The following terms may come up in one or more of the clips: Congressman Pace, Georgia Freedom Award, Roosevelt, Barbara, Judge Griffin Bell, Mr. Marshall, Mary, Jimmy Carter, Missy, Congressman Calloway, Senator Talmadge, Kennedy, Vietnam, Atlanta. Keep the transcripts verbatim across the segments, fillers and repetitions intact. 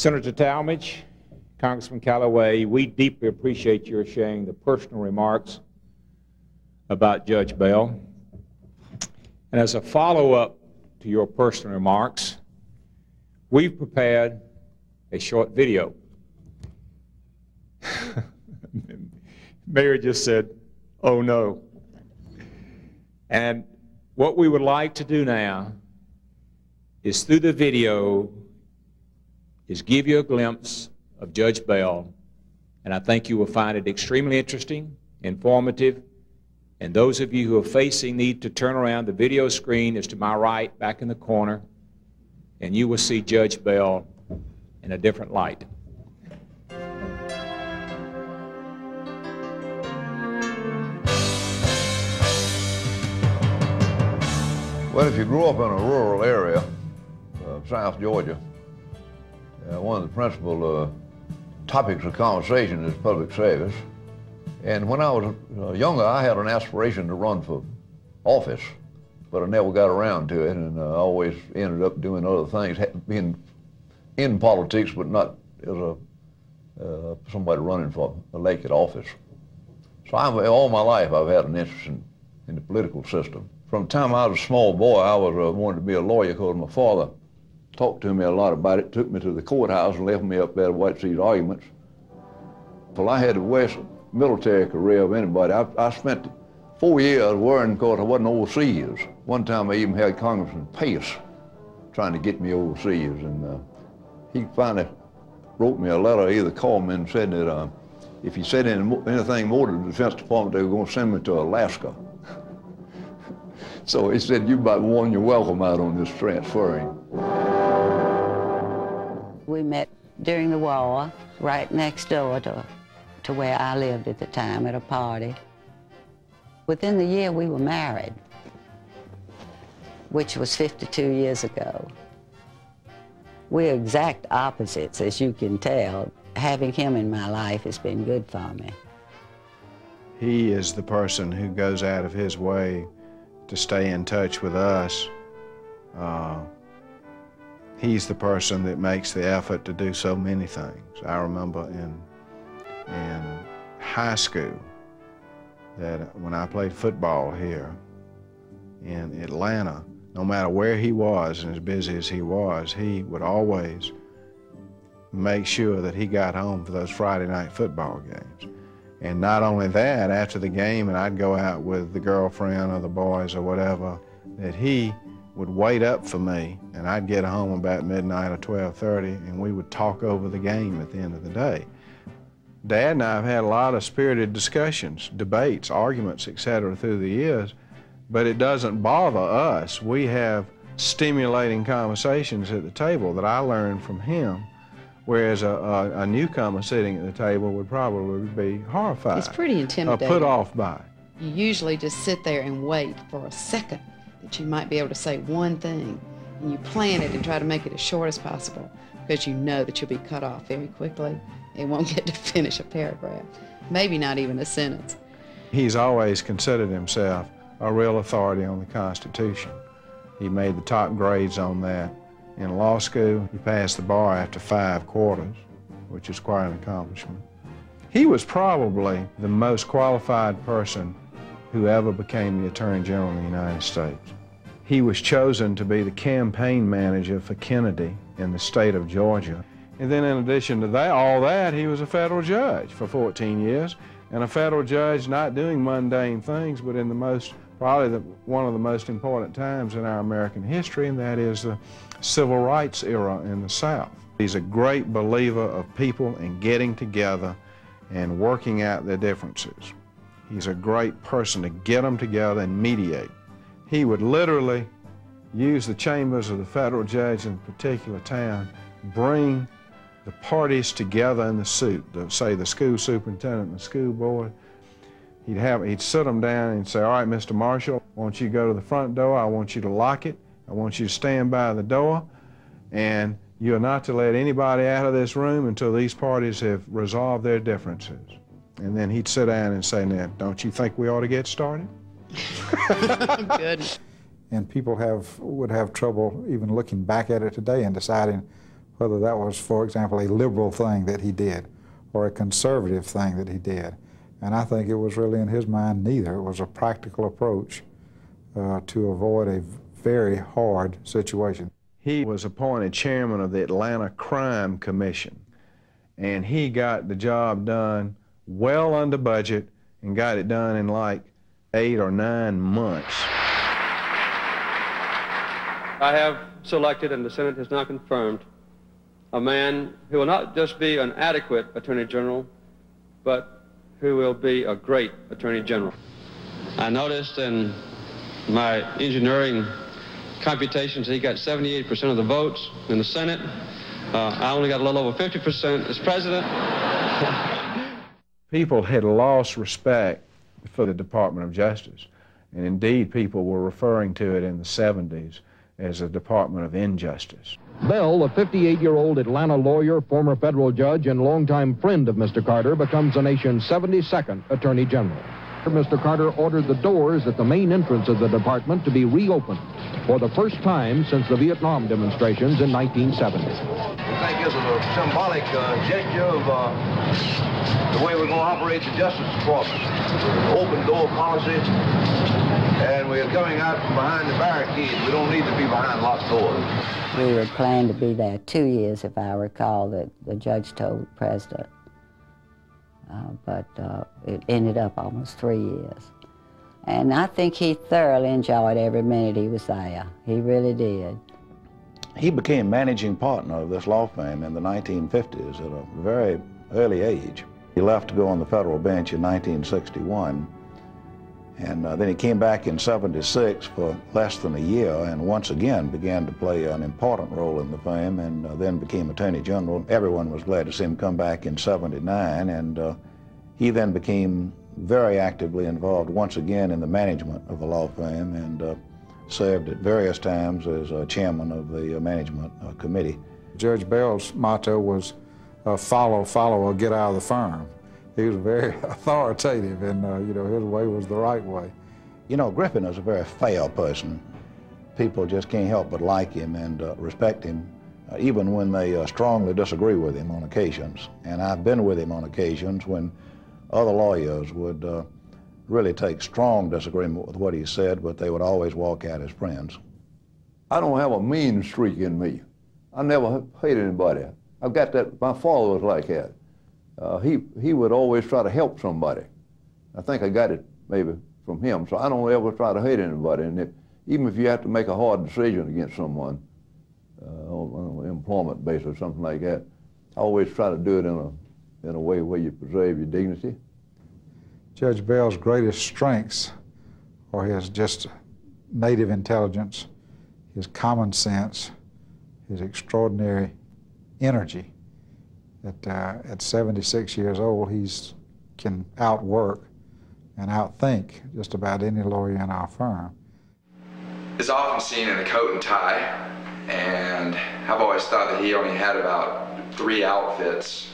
Senator Talmadge, Congressman Calloway, we deeply appreciate your sharing the personal remarks about Judge Bell. And as a follow-up to your personal remarks, we've prepared a short video. Mary just said, oh no. And what we would like to do now is, through the video, is give you a glimpse of Judge Bell, and I think you will find it extremely interesting, informative, and those of you who are facing need to turn around. The video screen is to my right, back in the corner, and you will see Judge Bell in a different light. Well, if you grew up in a rural area of South Georgia, uh, one of the principal uh, topics of conversation is public service. And when I was uh, younger, I had an aspiration to run for office, but I never got around to it, and I uh, always ended up doing other things, being in politics, but not as a uh, somebody running for elected office. So I've, all my life I've had an interest in, in the political system. From the time I was a small boy, I was uh, wanted to be a lawyer because my father talked to me a lot about it, took me to the courthouse and left me up there to watch these arguments. Well, I had the worst military career of anybody. I, I spent four years worrying because I wasn't overseas. One time I even had Congressman Pace trying to get me overseas, and uh, he finally wrote me a letter, either called me and said that uh, if he said any, anything more to the Defense Department, they were going to send me to Alaska. So he said, you might want your welcome out on this transferring. We met during the war, right next door to, to where I lived at the time, at a party. Within the year, we were married, which was fifty-two years ago. We're exact opposites, as you can tell. Having him in my life has been good for me. He is the person who goes out of his way to stay in touch with us. Uh, he's the person that makes the effort to do so many things. I remember in, in high school that when I played football here in Atlanta, no matter where he was and as busy as he was, he would always make sure that he got home for those Friday night football games. And not only that, after the game, and I'd go out with the girlfriend or the boys or whatever, that he would wait up for me, and I'd get home about midnight or twelve thirty, and we would talk over the game at the end of the day. Dad and I have had a lot of spirited discussions, debates, arguments, et cetera, through the years, but it doesn't bother us. We have stimulating conversations at the table that I learned from him, whereas a, a, a newcomer sitting at the table would probably be horrified. It's pretty intimidating. Or put off by. You usually just sit there and wait for a second that you might be able to say one thing, and you plan it and try to make it as short as possible, because you know that you'll be cut off very quickly and won't get to finish a paragraph, maybe not even a sentence. He's always considered himself a real authority on the Constitution. He made the top grades on that. In law school, he passed the bar after five quarters, which is quite an accomplishment. He was probably the most qualified person who ever became the Attorney General of the United States. He was chosen to be the campaign manager for Kennedy in the state of Georgia. And then in addition to that, all that, he was a federal judge for fourteen years, and a federal judge not doing mundane things, but in the most, probably the, one of the most important times in our American history, and that is the Civil Rights era in the South. He's a great believer of people and getting together and working out their differences. He's a great person to get them together and mediate. He would literally use the chambers of the federal judge in a particular town, bring the parties together in the suit, the, say the school superintendent and the school board. He'd, have, he'd sit them down and say, all right, Mister Marshall, I want you to go to the front door, I want you to lock it, I want you to stand by the door, and you're not to let anybody out of this room until these parties have resolved their differences. And then he'd sit down and say, now, don't you think we ought to get started? Good. And people have, would have trouble even looking back at it today and deciding whether that was, for example, a liberal thing that he did or a conservative thing that he did. And I think it was really, in his mind, neither. It was a practical approach uh, to avoid a very hard situation. He was appointed chairman of the Atlanta Crime Commission, and he got the job done well under budget and got it done in like eight or nine months. I have selected, and the Senate has now confirmed, a man who will not just be an adequate Attorney General, but who will be a great Attorney General. I noticed in my engineering computations that he got seventy-eight percent of the votes in the Senate. Uh, I only got a little over fifty percent as president. People had lost respect for the Department of Justice, and indeed people were referring to it in the seventies as a Department of Injustice. Bell, a fifty-eight-year-old Atlanta lawyer, former federal judge, and longtime friend of Mister Carter, becomes the nation's seventy-second Attorney General. Mister Carter ordered the doors at the main entrance of the department to be reopened for the first time since the Vietnam demonstrations in nineteen seventy. I think this is a symbolic uh, gesture of uh, the way we're going to operate the Justice Department. Open door policy, and we're coming out from behind the barricades. We don't need to be behind locked doors. We were planned to be there two years, if I recall, that the judge told the president. Uh, but uh, it ended up almost three years. And I think he thoroughly enjoyed every minute he was there. He really did. He became managing partner of this law firm in the nineteen fifties at a very early age. He left to go on the federal bench in nineteen sixty-one, and uh, then he came back in seventy-six for less than a year and once again began to play an important role in the firm, and uh, then became Attorney General. Everyone was glad to see him come back in seventy-nine, and uh, he then became very actively involved once again in the management of the law firm, and uh, served at various times as uh, chairman of the uh, management uh, committee. Judge Bell's motto was uh, follow, follow, or get out of the firm. He was very authoritative, and uh, you know, his way was the right way. You know, Griffin is a very fair person. People just can't help but like him and uh, respect him, uh, even when they uh, strongly disagree with him on occasions. And I've been with him on occasions when other lawyers would uh, really take strong disagreement with what he said, but they would always walk out as friends. I don't have a mean streak in me. I never hate anybody. I've got that. My father was like that. Uh, he, he would always try to help somebody. I think I got it maybe from him, so I don't ever try to hate anybody. And if, even if you have to make a hard decision against someone uh, on an employment basis or something like that, I always try to do it in a, in a way where you preserve your dignity. Judge Bell's greatest strengths are his just native intelligence, his common sense, his extraordinary energy. That uh, at seventy-six years old, he can outwork and outthink just about any lawyer in our firm. He's often seen in a coat and tie, and I've always thought that he only had about three outfits.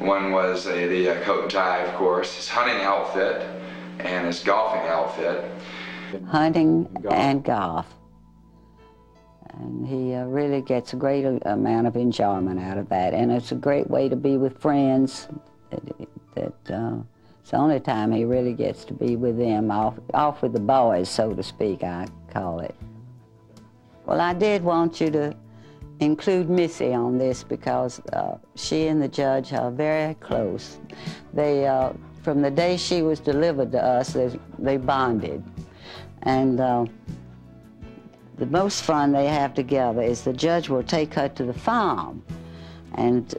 One was a, the uh, coat and tie, of course, his hunting outfit and his golfing outfit. Hunting and golf. And, golf. and he uh, really gets a great amount of enjoyment out of that, and it's a great way to be with friends. That, that uh, it's the only time he really gets to be with them, off, off with the boys, so to speak, I call it. Well, I did want you to include Missy on this because uh, she and the judge are very close. They, uh, from the day she was delivered to us, they, they bonded. And uh, the most fun they have together is the judge will take her to the farm, and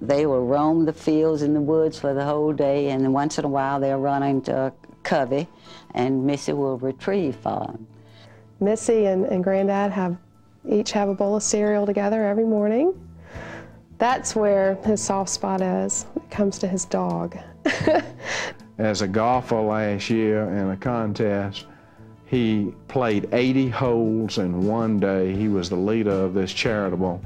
they will roam the fields and the woods for the whole day, and once in a while they'll run into a covey, and Missy will retrieve for them. Missy and, and Granddad have each have a bowl of cereal together every morning. That's where his soft spot is when it comes to his dog. As a golfer last year in a contest, he played eighty holes in one day. He was the leader of this charitable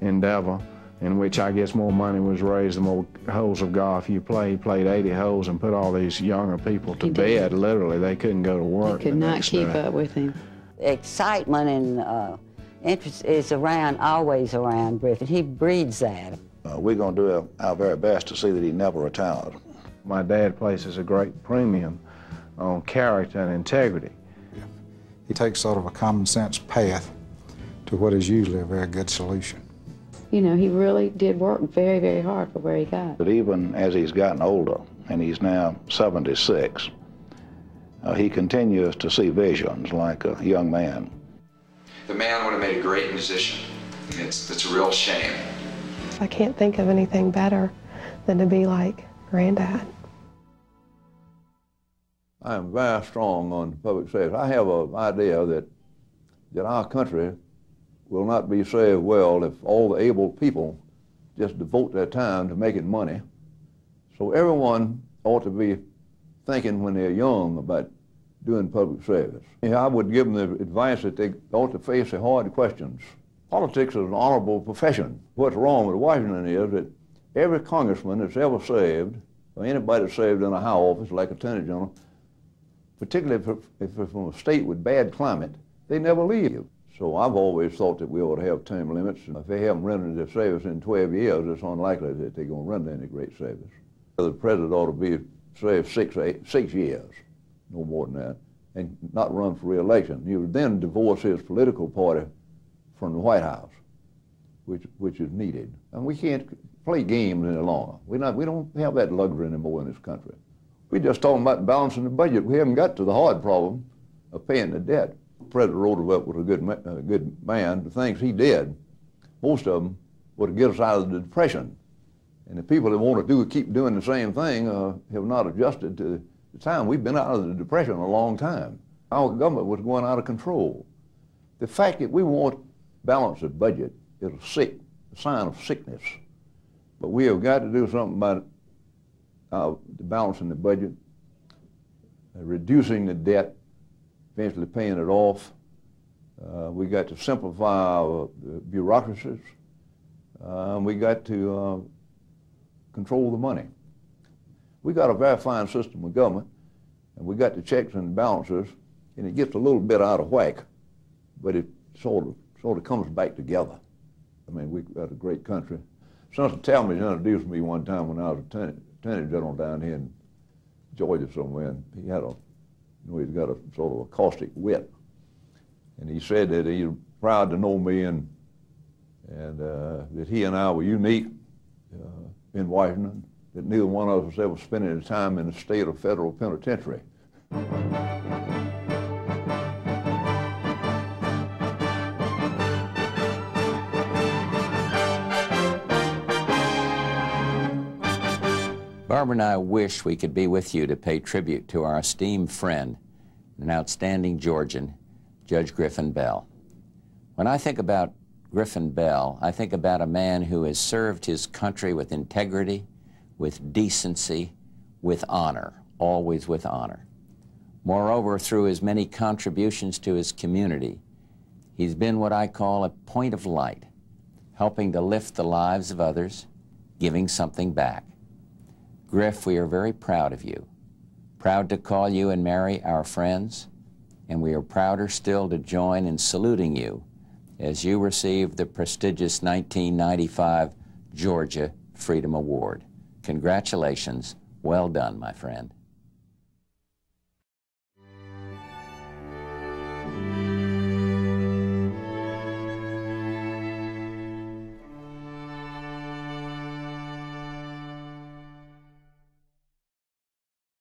endeavor in which I guess more money was raised the more holes of golf you play. He played eighty holes and put all these younger people to bed, literally. They couldn't go to work. They could not keep up with him. Excitement and uh, Interest is around, always around Griffin. He breeds that. Uh, we're going to do our very best to see that he never retires. My dad places a great premium on character and integrity. He takes sort of a common sense path to what is usually a very good solution. You know, he really did work very, very hard for where he got. But even as he's gotten older, and he's now seventy-six, uh, he continues to see visions like a young man. The man would have made a great musician. It's, it's a real shame. I can't think of anything better than to be like Granddad. I am very strong on public service. I have an idea that, that our country will not be saved well if all the able people just devote their time to making money. So everyone ought to be thinking when they're young about doing public service. I would give them the advice that they ought to face the hard questions. Politics is an honorable profession. What's wrong with Washington is that every congressman that's ever served, or anybody that's served in a high office like Attorney General, particularly if they're from a state with bad climate, they never leave. So I've always thought that we ought to have term limits, and if they haven't rendered their service in twelve years, it's unlikely that they're going to render any great service. The president ought to be served six, eight, six years, no more than that, and not run for re-election. He would then divorce his political party from the White House, which, which is needed. And we can't play games any longer. We're not, we don't have that luxury anymore in this country. We're just talking about balancing the budget. We haven't got to the hard problem of paying the debt. President Roosevelt was a good, ma a good man. The things he did, most of them, were to get us out of the Depression. And the people that want to do keep doing the same thing uh, have not adjusted to the time. We've been out of the Depression a long time. Our government was going out of control. The fact that we want balance of budget is a, sick, a sign of sickness. But we have got to do something about uh, balancing the budget, uh, reducing the debt, eventually paying it off. Uh, we got to simplify our uh, bureaucracies. Uh, we got to uh, control the money. We got a very fine system of government, and we got the checks and balances, and it gets a little bit out of whack, but it sort of sort of comes back together. I mean, we've got a great country. Senator Talmadge introduced me one time when I was attorney, attorney general down here in Georgia somewhere, and he had a You know, he's got a sort of a caustic wit, and he said that he's proud to know me, and and uh, that he and I were unique uh, in Washington. That neither one of us ever spent any time in a state or federal penitentiary. Barbara and I wish we could be with you to pay tribute to our esteemed friend, an outstanding Georgian, Judge Griffin Bell. When I think about Griffin Bell, I think about a man who has served his country with integrity, with decency, with honor, always with honor. Moreover, through his many contributions to his community, he's been what I call a point of light, helping to lift the lives of others, giving something back. Griff, we are very proud of you, proud to call you and Mary our friends, and we are prouder still to join in saluting you as you receive the prestigious nineteen ninety-five Georgia Freedom Award. Congratulations. Well done, my friend.